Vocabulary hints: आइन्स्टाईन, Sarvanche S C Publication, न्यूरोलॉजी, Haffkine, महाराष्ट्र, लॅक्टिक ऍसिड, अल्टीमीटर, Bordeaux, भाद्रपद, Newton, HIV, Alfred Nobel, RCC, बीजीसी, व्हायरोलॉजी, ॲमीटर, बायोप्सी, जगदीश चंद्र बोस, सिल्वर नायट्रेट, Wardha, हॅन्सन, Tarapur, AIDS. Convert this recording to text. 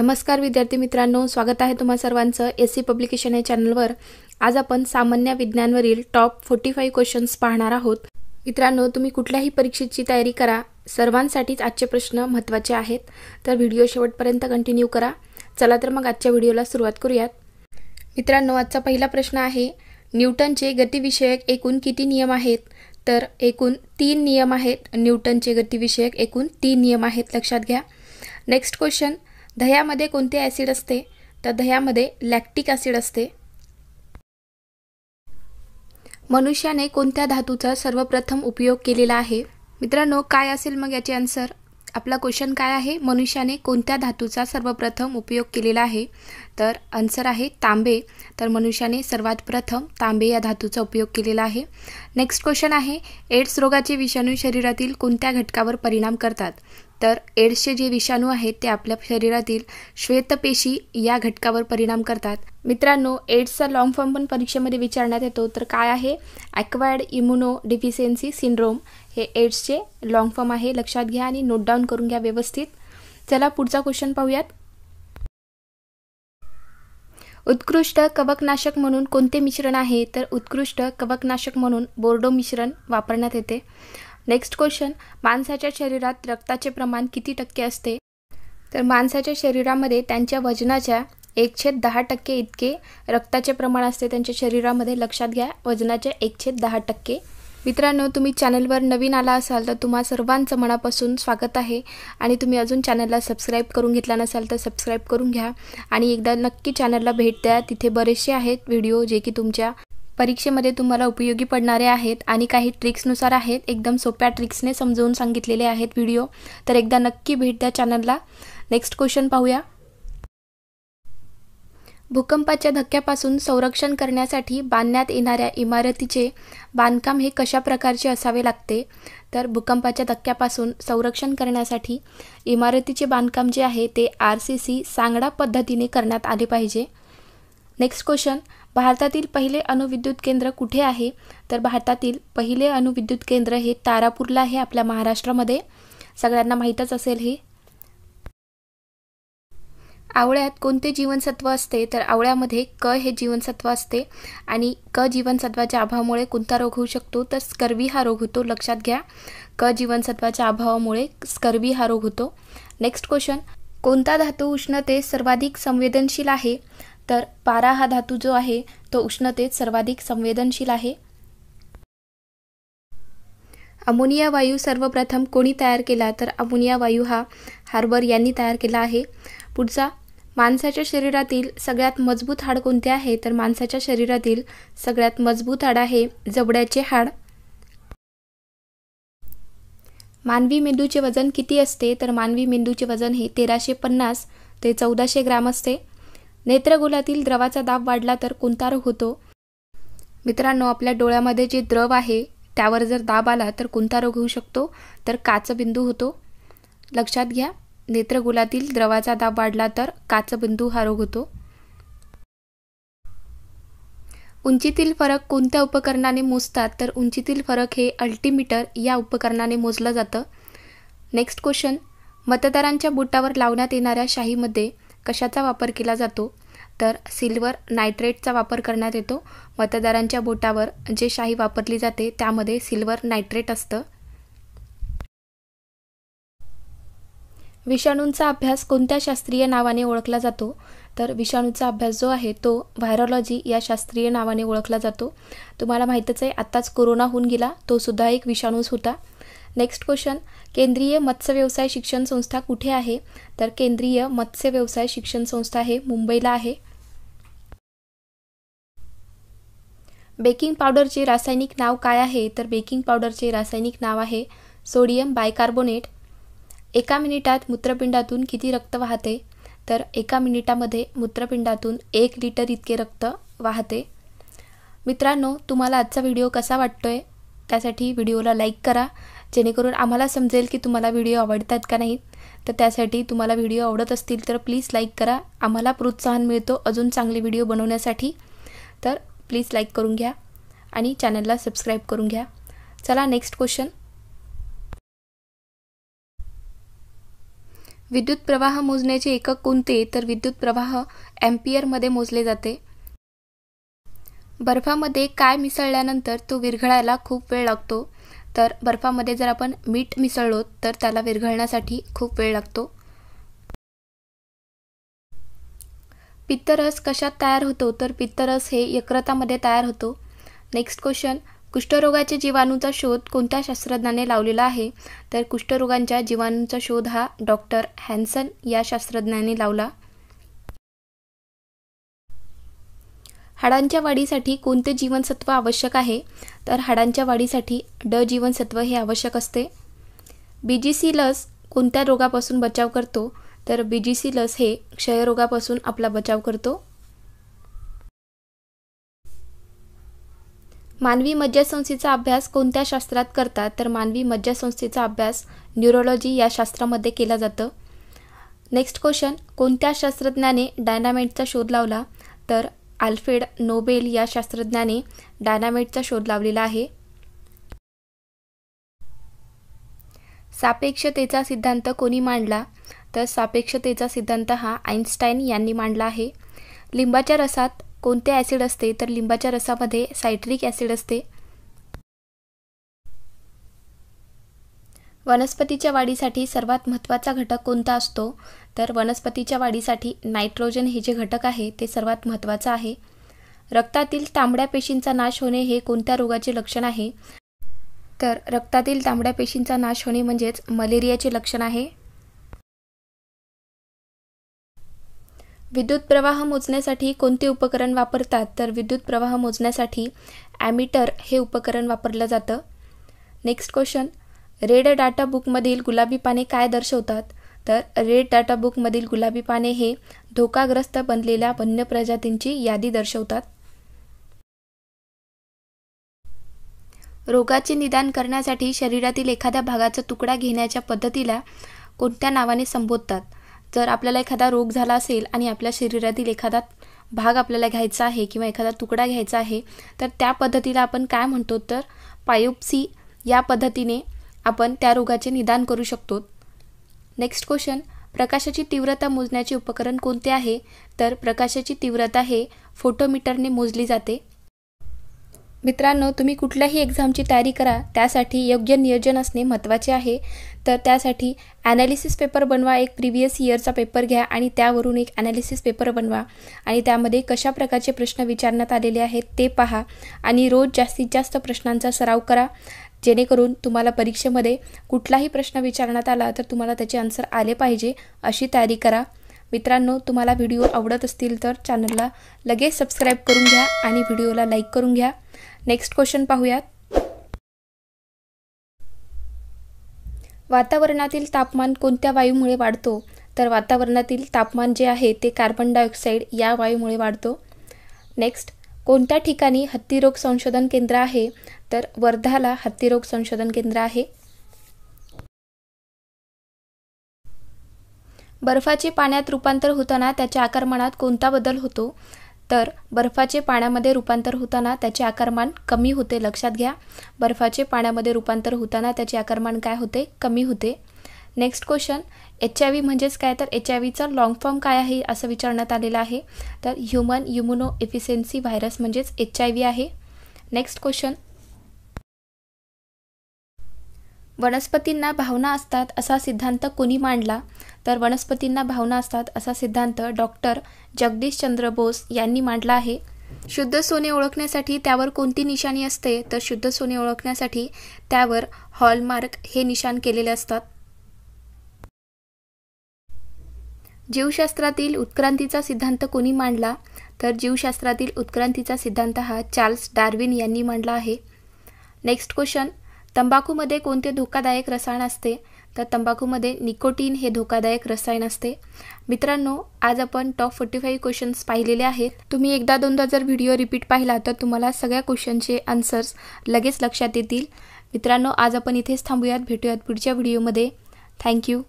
नमस्कार विद्यार्थी मित्रांनो, स्वागत आहे तुम्हा सर्वांचं एस सी पब्लिकेशन या चॅनलवर। आज आपण सामान्य विज्ञानवरील टॉप 45 क्वेश्चन्स पाहणार आहोत। मित्रांनो, तुम्ही कुठल्याही परीक्षेची तयारी करा, सर्वांसाठीच आजचे प्रश्न महत्त्वाचे आहेत, तर व्हिडिओ शेवटपर्यंत कंटिन्यू करा। चला तर मग आजच्या व्हिडिओला सुरुवात करूयात। मित्रांनो, आजचा पहिला प्रश्न आहे, न्यूटनचे गतिविषयक एकूण किती नियम आहेत? तर एकूण 3 नियम आहेत। न्यूटनचे गतिविषयक एकूण 3 नियम आहेत, लक्षात घ्या। नेक्स्ट क्वेश्चन, दह्यामध्ये कोणते ऍसिड असते? तर दह्यामध्ये लॅक्टिक ऍसिड असते। मनुष्याने कोणत्या धातूचा सर्वप्रथम उपयोग केलेला आहे? मित्रांनो, काय असेल मग याचे आन्सर? आपला क्वेश्चन काय आहे? मनुष्याने कोणत्या धातूचा सर्वप्रथम उपयोग केलेला आहे? तर आन्सर आहे तांबे। तर मनुष्याने सर्वात प्रथम तांबे या धातूचा उपयोग केलेला आहे। नेक्स्ट क्वेश्चन आहे, एड्स रोगाचे विषाणू शरीरातील कोणत्या घटकावर परिणाम करतात? तर एड्सचे जे विषाणू आहेत ते आपल्या शरीरातील श्वेतपेशी या घटकावर परिणाम करतात। मित्रांनो, एड्सचा लॉन्ग फॉर्म पण परीक्षेमध्ये विचारण्यात येतो, तर काय आहे? ॲक्वायर्ड इम्युनो डिफिशियन्सी सिंड्रोम, हे एड्सचे लॉन्ग फॉर्म आहे, लक्षात घ्या आणि नोट डाऊन करून घ्या व्यवस्थित। चला पुढचा क्वेश्चन पाहूयात। उत्कृष्ट कवकनाशक म्हणून कोणते मिश्रण आहे? तर उत्कृष्ट कवकनाशक म्हणून बोर्डो मिश्रण वापरण्यात येते। नेक्स्ट क्वेश्चन, माणसाच्या शरीरात रक्ताचे प्रमाण किती टक्के असते? तर माणसाच्या शरीरामध्ये त्यांच्या वजनाच्या 1/10% इतके रक्ताचे प्रमाण असते त्यांच्या शरीरामध्ये, लक्षात घ्या, वजनाच्या 1/10%। मित्रांनो, तुम्ही चॅनलवर नवीन आला असाल तर तुम्हा सर्वांचं मनापासून स्वागत आहे, आणि तुम्ही अजून चॅनलला सबस्क्राईब करून घेतला नसाल तर सबस्क्राईब करून घ्या, आणि एकदा नक्की चॅनलला भेट द्या, तिथे बरेचसे आहेत व्हिडिओ जे की तुमच्या परीक्षेमध्ये तुम्हाला उपयोगी पडणारे आहेत, आणि काही ट्रिक्सनुसार आहेत, एकदम सोप्या ट्रिक्सने समजवून सांगितलेले आहेत व्हिडिओ, तर एकदा नक्की भेट द्या चॅनलला। नेक्स्ट क्वेश्चन पाहूया, भूकंपाच्या धक्क्यापासून संरक्षण करण्यासाठी बांधण्यात येणाऱ्या इमारतीचे बांधकाम हे कशा प्रकारचे असावे लागते? तर भूकंपाच्या धक्क्यापासून संरक्षण करण्यासाठी इमारतीचे बांधकाम जे आहे ते RCC सांगडा पद्धतीने करण्यात आले पाहिजे। नेक्स्ट क्वेश्चन, भारतातील पहिले अणुविद्युत केंद्र कुठे आहे? तर भारतातील पहिले अणुविद्युत केंद्र हे तारापूरला आहे, आपल्या महाराष्ट्रामध्ये, सगळ्यांना माहीतच असेल हे। आवळ्यात कोणते जीवनसत्व असते? तर आवळ्यामध्ये क हे जीवनसत्व असते, आणि क जीवनसत्वाच्या अभावामुळे कोणता रोग होऊ शकतो? तर स्कर्वी हा रोग होतो, लक्षात घ्या, क जीवनसत्वाच्या अभावामुळे स्कर्वी हा रोग होतो। नेक्स्ट क्वेश्चन, कोणता धातू उष्णतेत सर्वाधिक संवेदनशील आहे? तर पारा हा धातू जो आहे तो उष्णतेत सर्वाधिक संवेदनशील आहे। अमोनिया वायू सर्वप्रथम कोणी तयार केला? तर अमोनिया वायू हा हार्बर यांनी तयार केला आहे। पुढचा, माणसाच्या शरीरातील सगळ्यात मजबूत हाड कोणते आहे? तर माणसाच्या शरीरातील सगळ्यात मजबूत हाड आहे जबड्याचे हाड। मानवी मेंदूचे वजन किती असते? तर मानवी मेंदूचे वजन हे 1350 ते 1400 ग्राम असते। नेत्रगोलातील द्रवाचा दाब वाढला तर कोणता रोग होतो? मित्रांनो, आपल्या डोळ्यामध्ये जे द्रव आहे त्यावर जर दाब आला तर कोणता रोग होऊ शकतो? तर काचबिंदू होतो, लक्षात घ्या, नेत्रगोलातील द्रवाचा दाब वाढला तर काचबिंदू हा रोग होतो। उंचीतील फरक कोणत्या उपकरणाने मोजतात? तर उंचीतील फरक हे अल्टीमीटर या उपकरणाने मोजलं जातं। नेक्स्ट क्वेश्चन, मतदारांच्या बोटावर लावण्यात येणाऱ्या शाईमध्ये कशाचा वापर केला जातो? तर सिल्वर नायट्रेटचा वापर करण्यात येतो। मतदारांच्या बोटावर जे शाई वापरली जाते त्यामध्ये सिल्वर नायट्रेट असतं। विषाणूंचा अभ्यास कोणत्या शास्त्रीय नावाने ओळखला जातो? तर विषाणूचा अभ्यास जो आहे तो व्हायरोलॉजी या शास्त्रीय नावाने ओळखला जातो। तुम्हाला माहीतच आहे, आत्ताच कोरोना होऊन गेला, तो सुद्धा एक विषाणूच होता। नेक्स्ट क्वेश्चन, केंद्रीय मत्स्य व्यवसाय शिक्षण संस्था कुठे आहे? तर केंद्रीय मत्स्य व्यवसाय शिक्षण संस्था हे मुंबईला आहे। बेकिंग पावडरचे रासायनिक नाव काय आहे? तर बेकिंग पावडरचे रासायनिक नाव आहे सोडियम बायकार्बोनेट। एका मिनिटात मूत्रपिंडातून किती रक्त वाहते? तर एका मिनिटामध्ये मूत्रपिंडातून 1 लिटर इतके रक्त वाहते। मित्रांनो, तुम्हाला आजचा व्हिडिओ कसा वाटतोय त्यासाठी व्हिडिओला लाईक करा, जेणेकरून आम्हाला समजेल की तुम्हाला व्हिडिओ आवडतात का नाहीत, तर त्यासाठी तुम्हाला व्हिडिओ आवडत असतील तर प्लीज लाईक करा, आम्हाला प्रोत्साहन मिळतो अजून चांगले व्हिडिओ बनवण्यासाठी, तर प्लीज लाईक करून घ्या आणि चॅनलला सबस्क्राईब करून घ्या। चला नेक्स्ट क्वेश्चन, विद्युत प्रवाह मोजण्याचे एकक कोणते, तर विद्युत प्रवाह एम्पियरमध्ये मोजले जाते. बर्फामध्ये काय मिसळल्यानंतर तो विरघळायला खूप वेळ लागतो, तर बर्फामध्ये जर आपण मीठ मिसळलो तर त्याला विरघळण्यासाठी खूप वेळ लागतो. पित्तरस कशात तयार होतो, तर पित्तरस हे यकृतामध्ये तयार होतो. नेक्स्ट क्वेश्चन, कुष्ठरोगाचे जीवाणूचा शोध कोणत्या शास्त्रज्ञाने लावलेला आहे, तर कुष्ठरोगांच्या जीवाणूचा शोध हा डॉक्टर हॅन्सन या शास्त्रज्ञाने लावला. हाडांच्या वाढीसाठी कोणते जीवनसत्व आवश्यक आहे, तर हाडांच्या वाढीसाठी ड जीवनसत्व हे आवश्यक असते. बीजीसी लस कोणत्या रोगापासून बचाव करतो, तर बीजीसी लस हे क्षयरोगापासून आपला बचाव करतो. मानवी मज्जासंस्थेचा अभ्यास कोणत्या शास्त्रात करतात, तर मानवी मज्जासंस्थेचा अभ्यास न्यूरोलॉजी या शास्त्रामध्ये केला जातो. नेक्स्ट क्वेश्चन, कोणत्या शास्त्रज्ञाने डायनामाइटचा शोध लावला, तर अल्फ्रेड नोबेल या शास्त्रज्ञाने डायनामाइटचा शोध लावलेला आहे. सापेक्षतेचा सिद्धांत कोणी मांडला, तर सापेक्षतेचा सिद्धांत हा आइन्स्टाईन यांनी मांडला आहे. लिंबाच्या रसात कोणते ॲसिड असते, तर लिंबाच्या रसामध्ये सायट्रिक ॲसिड असते. वनस्पतीच्या वाढीसाठी सर्वात महत्त्वाचा घटक कोणता असतो, तर वनस्पतीच्या वाढीसाठी नायट्रोजन हे जे घटक आहे ते सर्वात महत्त्वाचं आहे. रक्तातील तांबड्या पेशींचा नाश होणे हे कोणत्या रोगाचे लक्षण आहे, तर रक्तातील तांबड्या पेशींचा नाश होणे म्हणजेच मलेरियाचे लक्षण आहे. विद्युत प्रवाह मोजण्यासाठी कोणते उपकरण वापरतात, तर विद्युत प्रवाह मोजण्यासाठी ॲमीटर हे उपकरण वापरलं जातं. नेक्स्ट क्वेश्चन, रेड डाटा बुकमधील गुलाबी पाने काय दर्शवतात, तर रेड डाटा बुकमधील गुलाबी पाने हे धोकाग्रस्त बनलेल्या वन्य प्रजातींची यादी दर्शवतात. रोगाचे निदान करण्यासाठी शरीरातील एखाद्या भागाचा तुकडा घेण्याच्या पद्धतीला कोणत्या नावाने संबोधतात. जर आपल्याला एखादा रोग झाला असेल आणि आपल्या शरीरातील एखादा भाग आपल्याला घ्यायचा आहे किंवा एखादा तुकडा घ्यायचा आहे, तर त्या पद्धतीला आपण काय म्हणतो, तर बायोप्सी या पद्धतीने आपण त्या रोगाचे निदान करू शकतो. नेक्स्ट क्वेश्चन, प्रकाशाची तीव्रता मोजण्याचे उपकरण कोणते आहे, तर प्रकाशाची तीव्रता हे फोटोमीटरने मोजली जाते. मित्रांनो, तुम्ही कुठल्याही एक्झामची तयारी करा त्यासाठी योग्य नियोजन असणे महत्त्वाचे आहे. तर त्यासाठी ॲनालिसिस पेपर बनवा, एक प्रिव्हियस इयरचा पेपर घ्या आणि त्यावरून एक ॲनालिसिस पेपर बनवा आणि त्यामध्ये कशा प्रकारचे प्रश्न विचारण्यात आलेले आहेत ते पहा आणि रोज जास्तीत जास्त प्रश्नांचा सराव करा, जेणेकरून तुम्हाला परीक्षेमध्ये कुठलाही प्रश्न विचारण्यात आला तर तुम्हाला त्याचे आन्सर आले पाहिजे, अशी तयारी करा. मित्रांनो, तुम्हाला व्हिडिओ आवडत असतील तर चॅनलला लगेच सबस्क्राईब करून घ्या आणि व्हिडिओला लाईक करून घ्या. नेक्स्ट क्वेश्चन पाहूयात. वातावरणातील तापमान कोणत्या वायूमुळे वाढतो, तर वातावरणातील तापमान जे आहे ते कार्बन डायऑक्साईड या वायूमुळे वाढतो. नेक्स्ट, कोणत्या ठिकाणी हत्तीरोग संशोधन केंद्र आहे, तर वर्धाला हत्तीरोग संशोधन केंद्र आहे. बर्फाचे पाण्यात रूपांतर होताना त्याच्या आकारमानात कोणता बदल होतो, तर बर्फाचे पाण्यामध्ये रूपांतर होताना त्याचे आकारमान कमी होते. लक्षात घ्या, बर्फाचे पाण्यामध्ये रूपांतर होताना त्याचे आकारमान काय होते, कमी होते. नेक्स्ट क्वेश्चन, HIV म्हणजेच काय, तर HIV चा लॉंग फॉर्म काय आहे असं विचारण्यात आलेलं आहे. तर ह्युमन इम्युनो एफिशियन्सी व्हायरस म्हणजेच HIV आहे. नेक्स्ट क्वेश्चन, वनस्पतींना भावना असतात असा सिद्धांत कोणी मांडला, तर वनस्पतींना भावना असतात असा सिद्धांत डॉक्टर जगदीश चंद्र बोस यांनी मांडला आहे. शुद्ध सोने ओळखण्यासाठी त्यावर कोणती निशाणी असते, तर शुद्ध सोने ओळखण्यासाठी त्यावर हॉलमार्क हे निशाण केलेले असतात. जीवशास्त्रातील उत्क्रांतीचा सिद्धांत कोणी मांडला, तर जीवशास्त्रातील उत्क्रांतीचा सिद्धांत हा चार्ल्स डार्विन यांनी मांडला आहे. नेक्स्ट क्वेश्चन, तंबाखूमध्ये कोणते धोकादायक रसायन असते, तर तंबाखूमध्ये निकोटीन हे धोकादायक रसायन असते. मित्रांनो, आज आपण टॉप 45 क्वेश्चन्स पाहिलेले आहेत. तुम्ही एकदा दोनदा जर व्हिडिओ रिपीट पाहिला तर तुम्हाला सगळ्या क्वेश्चनचे आन्सर्स लगेच लक्षात येतील. मित्रांनो, आज आपण इथेच थांबूयात. भेटूयात पुढच्या व्हिडिओमध्ये. थँक्यू.